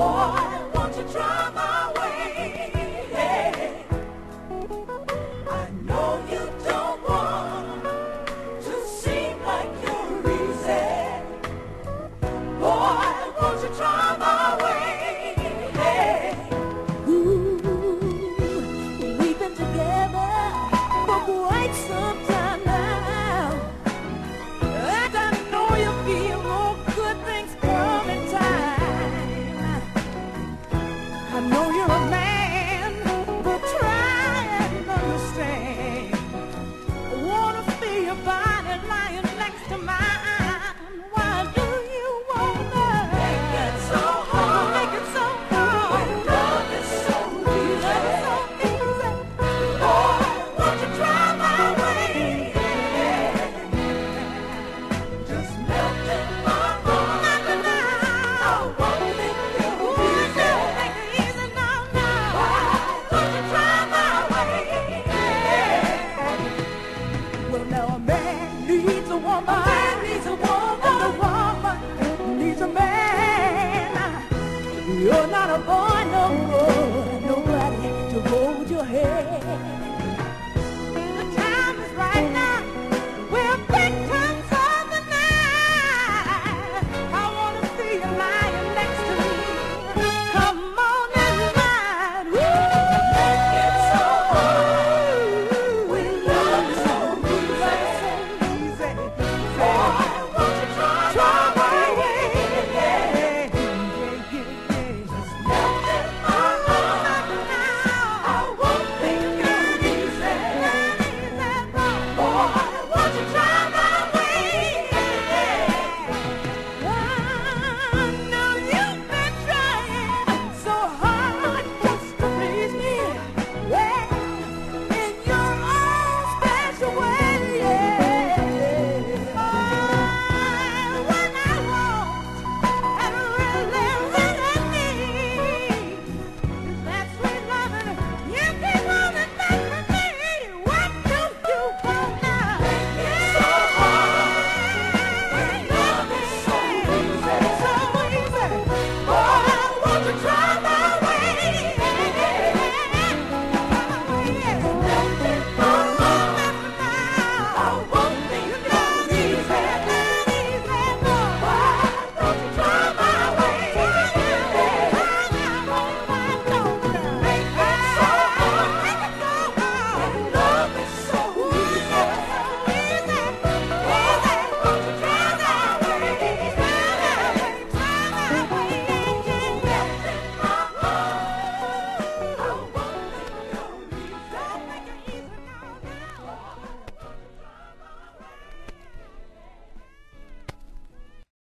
Boy, won't you try my way? Hey, I know you don't want to seem like you're easy. Boy, won't you try my way? Hey. Ooh, we've been together for quite some time now, and I know you feel no good things come in time. I know you're a man, but try and understand. I wanna feel your body lying next to mine. Why do you wanna make it so hard? Make it so hard. When love is so easy. Boy, won't you try my way? Just melt in my heart. I won't make you easy. Make it easy now, now. Why won't you try my way? Well, now a man needs a woman. A man needs a woman. And a woman needs a man. You're not a boy no more.